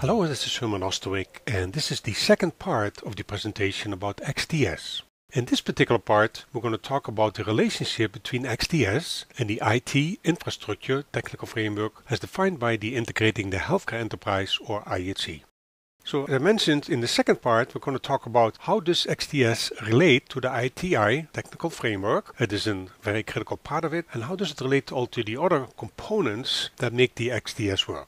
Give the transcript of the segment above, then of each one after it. Hello, this is Herman Oosterwijk, and this is the second part of the presentation about XDS. In this particular part, we're going to talk about the relationship between XDS and the IT infrastructure technical framework as defined by the Integrating the Healthcare Enterprise, or IHE. So, as I mentioned, in the second part, we're going to talk about how does XDS relate to the ITI technical framework. It is a very critical part of it, and how does it relate all to the other components that make the XDS work.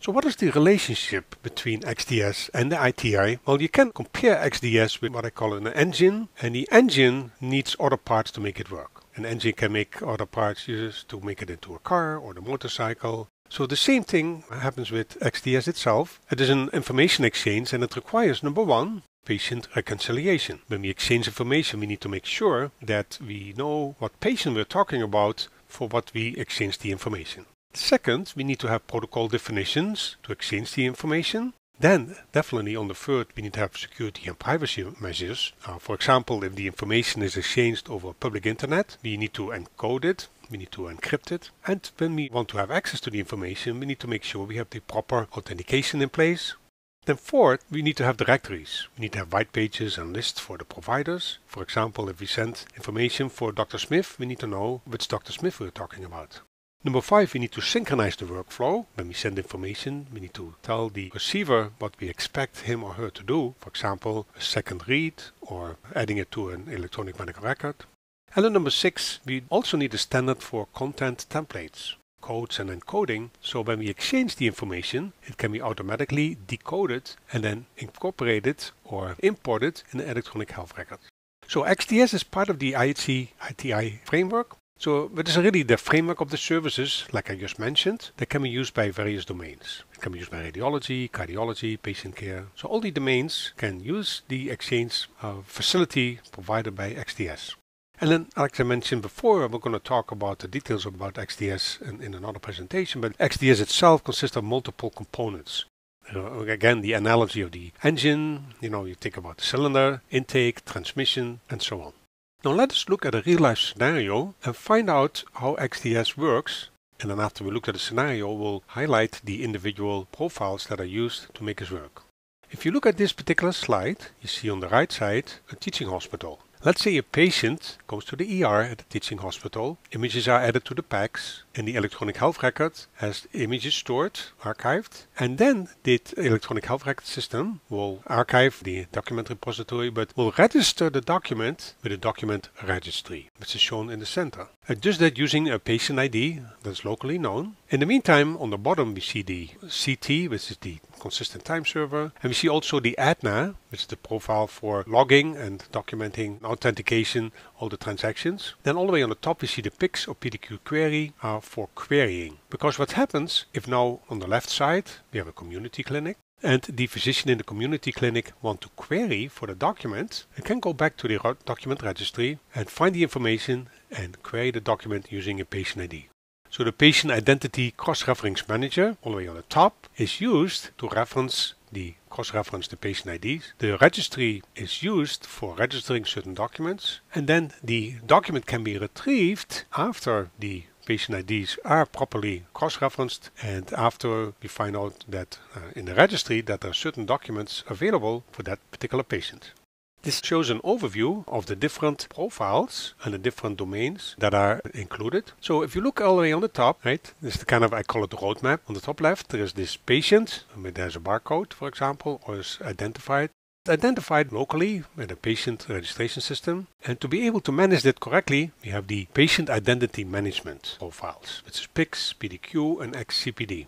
So what is the relationship between XDS and the ITI? Well, you can compare XDS with what I call an engine, and the engine needs other parts to make it work. An engine can make other parts used to make it into a car or the motorcycle. So the same thing happens with XDS itself. It is an information exchange, and it requires, number one, patient reconciliation. When we exchange information, we need to make sure that we know what patient we're talking about for what we exchange the information. Second, we need to have protocol definitions to exchange the information. Then, definitely on the third, we need to have security and privacy measures. For example, if the information is exchanged over public internet, we need to encode it, we need to encrypt it. And when we want to have access to the information, we need to make sure we have the proper authentication in place. Then fourth, we need to have directories. We need to have white pages and lists for the providers. For example, if we send information for Dr. Smith, we need to know which Dr. Smith we're talking about. Number five, we need to synchronize the workflow. When we send information, we need to tell the receiver what we expect him or her to do. For example, a second read or adding it to an electronic medical record. And then number six, we also need a standard for content templates, codes and encoding. So when we exchange the information, it can be automatically decoded and then incorporated or imported in the electronic health record. So XDS is part of the ITI framework. So it is really the framework of the services, like I just mentioned, that can be used by various domains. It can be used by radiology, cardiology, patient care. So all the domains can use the exchange facility provided by XDS. And then, like I mentioned before, we're going to talk about the details about XDS in another presentation, but XDS itself consists of multiple components. Again, the analogy of the engine, you think about the cylinder, intake, transmission, and so on. Now let us look at a real-life scenario and find out how XDS works, and then after we look at the scenario, we'll highlight the individual profiles that are used to make this work. If you look at this particular slide, you see on the right side a teaching hospital. Let's say a patient goes to the ER at the teaching hospital, images are added to the PACS, and the electronic health record has images stored, archived, and then the electronic health record system will archive the document repository, but will register the document with a document registry, which is shown in the center. It does that using a patient ID that's locally known. In the meantime, on the bottom we see the CT, which is the consistent time server, and we see also the ADNA, which is the profile for logging and documenting, authentication, all the transactions. Then all the way on the top we see the PIX or PDQ query for querying. Because what happens if now on the left side we have a community clinic, and the physician in the community clinic wants to query for the document, it can go back to the document registry and find the information and query the document using a patient ID. So the patient identity cross-reference manager, all the way on the top, is used to reference the cross-reference to patient IDs. The registry is used for registering certain documents, and then the document can be retrieved after the patient IDs are properly cross-referenced, and after we find out that in the registry that there are certain documents available for that particular patient. This shows an overview of the different profiles and the different domains that are included. So if you look all the way on the top, right, this is the kind of, I call it roadmap. On the top left, there is this patient, there's a barcode, for example, or is identified. Identified locally with a patient registration system, and to be able to manage that correctly we have the patient identity management profiles, which is PIX, PDQ and XCPD.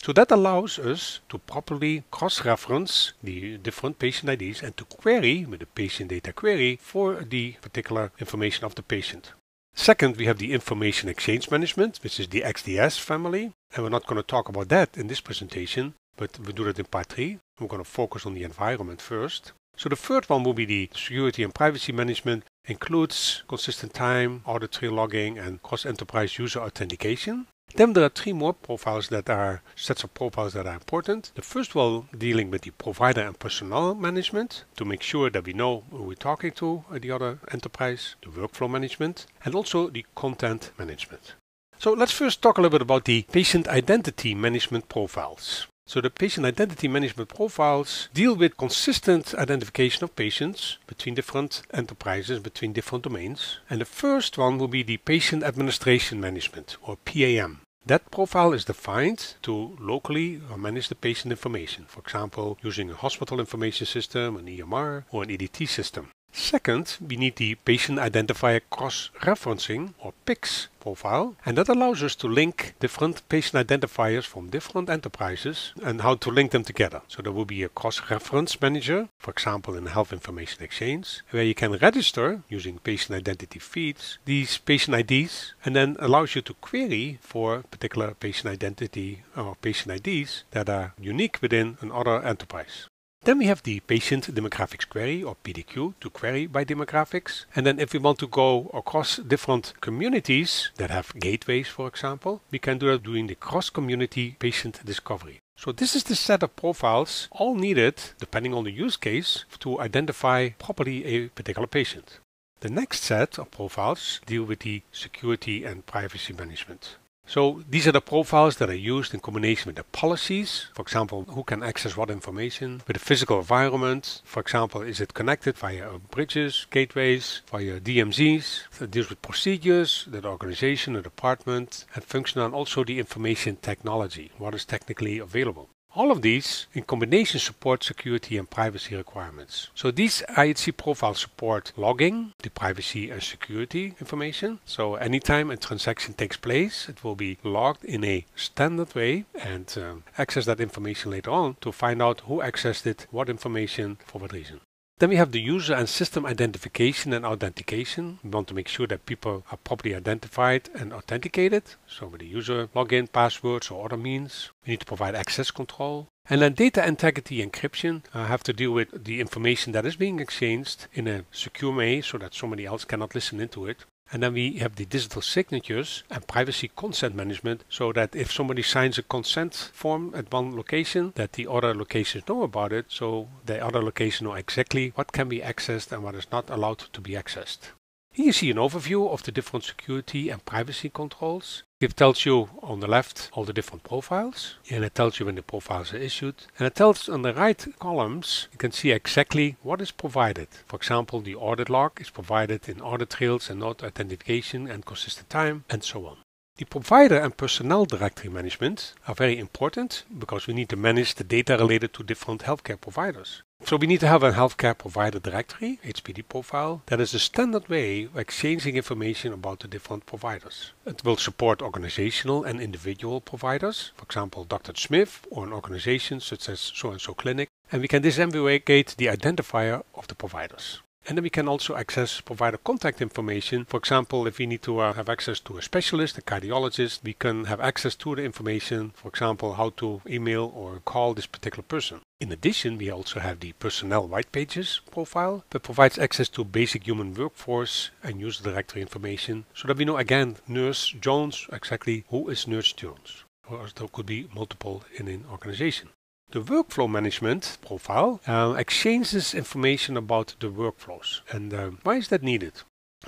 So that allows us to properly cross-reference the different patient IDs and to query with the patient data query for the particular information of the patient. Second, we have the information exchange management, which is the XDS family, and we're not going to talk about that in this presentation, but we do that in part 3. We're going to focus on the environment first. So the third one will be the security and privacy management, includes consistent time, auditory logging, and cross-enterprise user authentication. Then there are three more sets of profiles that are important. The first one dealing with the provider and personnel management to make sure that we know who we're talking to at the other enterprise, the workflow management, and also the content management. So let's first talk a little bit about the patient identity management profiles. So the patient identity management profiles deal with consistent identification of patients between different enterprises, between different domains. And the first one will be the patient administration management, or PAM. That profile is defined to locally manage the patient information, for example, using a hospital information system, an EMR, or an EDT system. Second, we need the patient identifier cross-referencing, or PIX profile, and that allows us to link different patient identifiers from different enterprises and how to link them together. So there will be a cross-reference manager, for example in Health Information Exchange, where you can register using patient identity feeds these patient IDs, and then allows you to query for particular patient identity or patient IDs that are unique within another enterprise. Then we have the Patient Demographics Query, or PDQ, to query by demographics. And then if we want to go across different communities that have gateways, for example, we can do that doing the cross-community patient discovery. So this is the set of profiles, all needed, depending on the use case, to identify properly a particular patient. The next set of profiles deal with the security and privacy management. So these are the profiles that are used in combination with the policies, for example, who can access what information, with the physical environment, for example, is it connected via bridges, gateways, via DMZs, so it deals with procedures, the organization, the department, and function, and also the information technology, what is technically available. All of these in combination support security and privacy requirements. So these IHC profiles support logging, the privacy and security information. So anytime a transaction takes place, it will be logged in a standard way and access that information later on to find out who accessed it, what information, for what reason. Then we have the user and system identification and authentication. We want to make sure that people are properly identified and authenticated. So with the user login, passwords, or other means. We need to provide access control. And then data integrity encryption have to deal with the information that is being exchanged in a secure way so that somebody else cannot listen into it. And then we have the digital signatures and privacy consent management, so that if somebody signs a consent form at one location, that the other locations know about it, so the other locations know exactly what can be accessed and what is not allowed to be accessed. Here you see an overview of the different security and privacy controls. It tells you on the left all the different profiles, and it tells you when the profiles are issued. And it tells on the right columns, you can see exactly what is provided. For example, the audit log is provided in audit trails and not authentication and consistent time, and so on. The provider and personnel directory management are very important because we need to manage the data related to different healthcare providers. So we need to have a healthcare provider directory, HPD profile, that is a standard way of exchanging information about the different providers. It will support organizational and individual providers, for example Dr. Smith or an organization such as so-and-so clinic, and we can disambiguate the identifier of the providers. And then we can also access provider contact information. For example, if we need to have access to a specialist, a cardiologist, we can have access to the information, for example, how to email or call this particular person. In addition, we also have the personnel white pages profile that provides access to basic human workforce and user directory information, so that we know again Nurse Jones, exactly who is Nurse Jones, or there could be multiple in an organization. The workflow management profile exchanges information about the workflows. And why is that needed?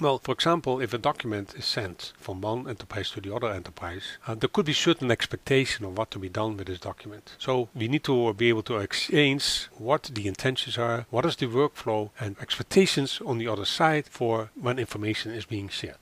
Well, for example, if a document is sent from one enterprise to the other enterprise, there could be certain expectation of what to be done with this document. So we need to be able to exchange what the intentions are, what is the workflow, and expectations on the other side for when information is being shared.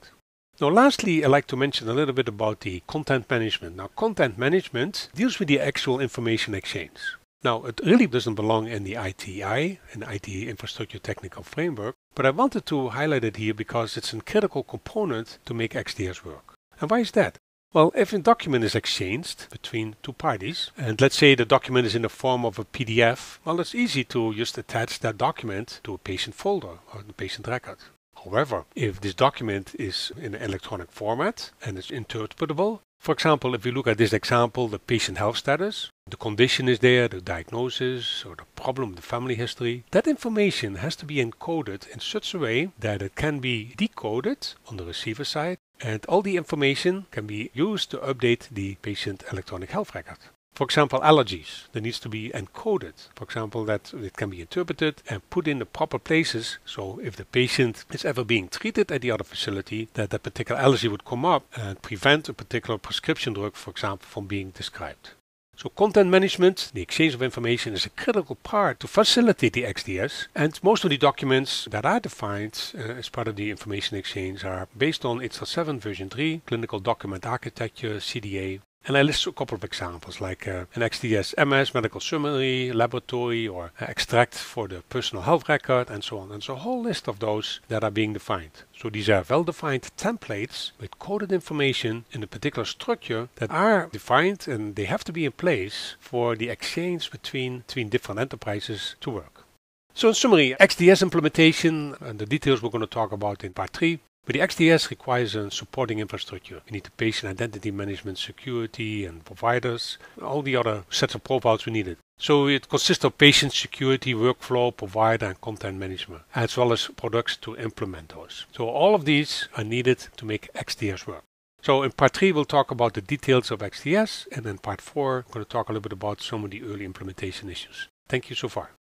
Now lastly, I'd like to mention a little bit about the content management. Now content management deals with the actual information exchange. Now it really doesn't belong in the ITI, an IT Infrastructure Technical Framework, but I wanted to highlight it here because it's a critical component to make XDS work. And why is that? Well, if a document is exchanged between two parties, and let's say the document is in the form of a PDF, well, it's easy to just attach that document to a patient folder or the patient record. However, if this document is in an electronic format and is interpretable, For example, if we look at this example, the patient health status, the condition is there, the diagnosis or the problem, the family history. That information has to be encoded in such a way that it can be decoded on the receiver side, and all the information can be used to update the patient electronic health record. For example, allergies. That needs to be encoded. For example, that it can be interpreted and put in the proper places. So if the patient is ever being treated at the other facility, that that particular allergy would come up and prevent a particular prescription drug, for example, from being described. So content management, the exchange of information, is a critical part to facilitate the XDS. And most of the documents that are defined as part of the information exchange are based on HL7 version 3, clinical document architecture, CDA. And I list a couple of examples, like an XDS MS, medical summary, laboratory, or extract for the personal health record, and so on. And so a whole list of those that are being defined. So these are well-defined templates with coded information in a particular structure that are defined, and they have to be in place for the exchange between different enterprises to work. So in summary, XDS implementation, and the details we're going to talk about in part 3, but the XDS requires a supporting infrastructure. We need the patient identity management, security, and providers, and all the other sets of profiles we needed. So it consists of patient security, workflow, provider, and content management, as well as products to implement those. So all of these are needed to make XDS work. So in part 3, we'll talk about the details of XDS, and in part 4, we're going to talk a little bit about some of the early implementation issues. Thank you so far.